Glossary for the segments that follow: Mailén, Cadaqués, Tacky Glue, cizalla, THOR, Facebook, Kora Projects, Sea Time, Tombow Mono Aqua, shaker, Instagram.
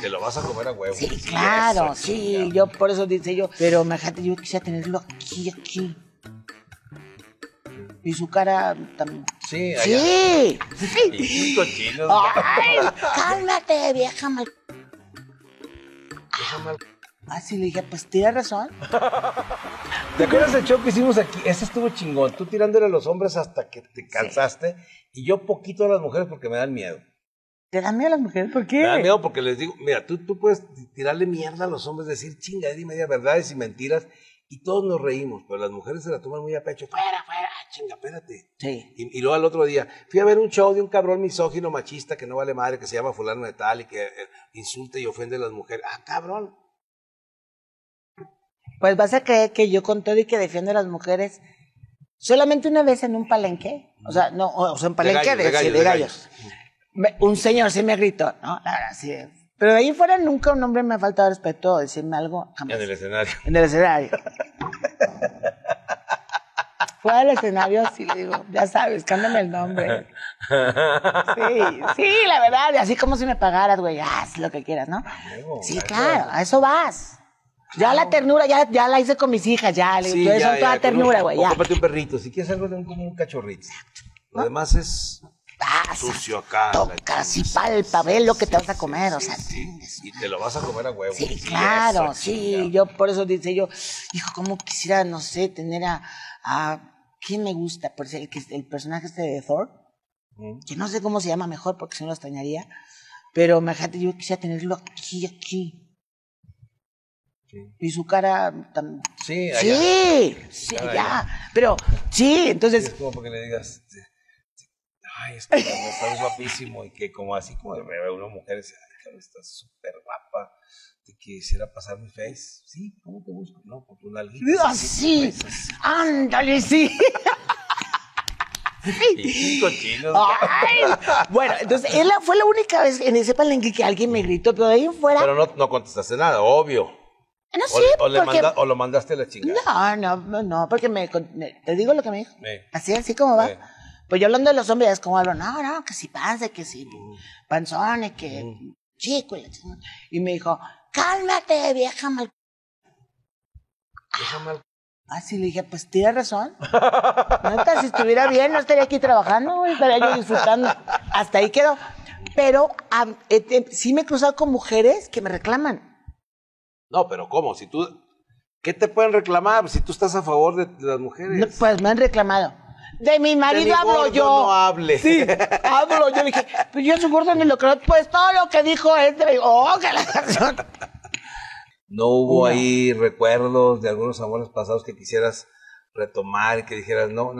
Te lo vas a comer a huevo. Sí, claro, eso, sí. Chingado. Yo por eso dice yo, pero imagínate, yo quisiera tenerlo aquí, aquí. Y su cara también. Sí, sí. Sí. Cochinos. Ay, cálmate, vieja mal. Vieja mal. Ah, sí, le dije, pues tienes razón. ¿Te acuerdas del show que hicimos aquí? Ese estuvo chingón. Tú tirándole a los hombres hasta que te cansaste. Sí. Y yo poquito a las mujeres porque me dan miedo. ¿Te dan miedo a las mujeres? ¿Por qué? Me dan miedo porque les digo, mira, tú puedes tirarle mierda a los hombres, decir chingadera y media verdades y mentiras. Y todos nos reímos, pero las mujeres se la toman muy a pecho. Fuera, fuera, chinga, espérate. Sí. Y luego al otro día, fui a ver un show de un cabrón misógino, machista, que no vale madre, que se llama fulano de tal y que insulta y ofende a las mujeres. Ah, cabrón. Pues vas a creer que yo con todo y que defiendo a las mujeres solamente una vez en un palenque. O sea, no, o sea, en palenque de gallos. Un señor sí me gritó, ¿no? Así es. Pero de ahí fuera nunca un hombre me ha faltado respeto o decirme algo. Jamás. En el escenario. En el escenario. Fuera del escenario, sí le digo, ya sabes, cándame el nombre. Sí, sí, la verdad, así como si me pagaras, güey, haz lo que quieras, ¿no? Amigo, sí, claro, a eso vas. Ya la ternura, ya la hice con mis hijas, ya. Sí, entonces son toda ternura, güey, ya. Cómprate un perrito, si quieres algo como un cachorrito. Exacto. Lo demás es... sucio acá. Tocas y palpa, ve lo que te vas a comer, o sea. Sí, y te lo vas a comer a huevo. Sí, claro, eso, sí. Yo por eso dice yo, hijo, cómo quisiera, no sé, tener a ¿quién me gusta? Por el personaje este de Thor, que no sé cómo se llama mejor, porque si no lo extrañaría, pero imagínate, yo quisiera tenerlo aquí, aquí. Sí. Y su cara también. Sí, allá. Sí, sí, allá. Pero, sí, entonces. Es como porque le digas... Ay, es que estás guapísimo y que como así como de bebé una mujer dice, ay, cabrón, estás súper guapa, te quisiera pasar mi face. Sí, ¿cómo te busco? No, con tu nalguita. ¡Así! ¡Ándale, sí! Y cochinos. Ay, bueno, entonces fue la única vez en ese palenque que alguien me gritó, pero de ahí fuera... Pero no contestaste nada, obvio. No sé, o lo mandaste a la chingada. No, porque te digo lo que me dijo. Así como va. Pues yo hablando de los hombres, es como hablo, no, que si panza, que si panzones, que chico. Y me dijo, cálmate, vieja mal. Vieja mal. Ah, sí, le dije, pues tienes razón. Neta, si estuviera bien, no estaría aquí trabajando, estaría yo disfrutando. Hasta ahí quedó. Pero sí me he cruzado con mujeres que me reclaman. No, pero ¿cómo? Si tú, ¿qué te pueden reclamar si tú estás a favor de las mujeres? No, pues me han reclamado. De mi marido hablo yo. No hable. Sí, hablo yo. Dije, pero yo su gordo ni lo creo. Pues todo lo que dijo es de... Oh, que la canción. ¿No hubo ahí recuerdos de algunos amores pasados que quisieras retomar y que dijeras, no,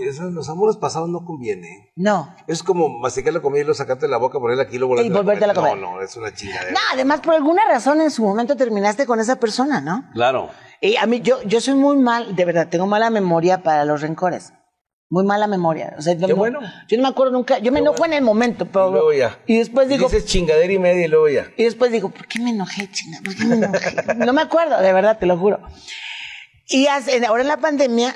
esos, los amores pasados no conviene? No. Es como masticar la comida y lo sacarte de la boca, ponerla aquí y lo volverte a la comer. No, es una chingadera. No, además, por alguna razón en su momento terminaste con esa persona, ¿no? Claro. Y a mí, yo soy muy mal, de verdad, tengo mala memoria para los rencores. Muy mala memoria. O sea, yo no me acuerdo nunca. Yo me enojo en el momento, pero... Y luego ya. Y después digo... Dices chingadera y media y luego ya. Y después digo, ¿por qué me enojé, chingada? ¿Por qué me enojé? No me acuerdo, de verdad, te lo juro. Y ahora en la pandemia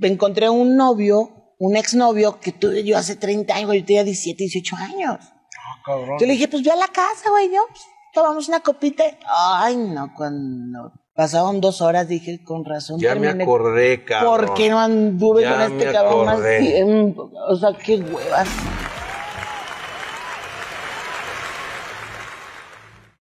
encontré un novio, un exnovio que tuve yo hace 30 años, yo tenía 17, 18 años. Ah, cabrón. Yo le dije, pues yo a la casa, güey, yo tomamos una copita. Ay, no, cuando... Pasaron 2 horas, dije, con razón. Ya terminé, me acordé, cabrón. ¿Por qué no anduve con este cabrón más tiempo? O sea, qué huevas.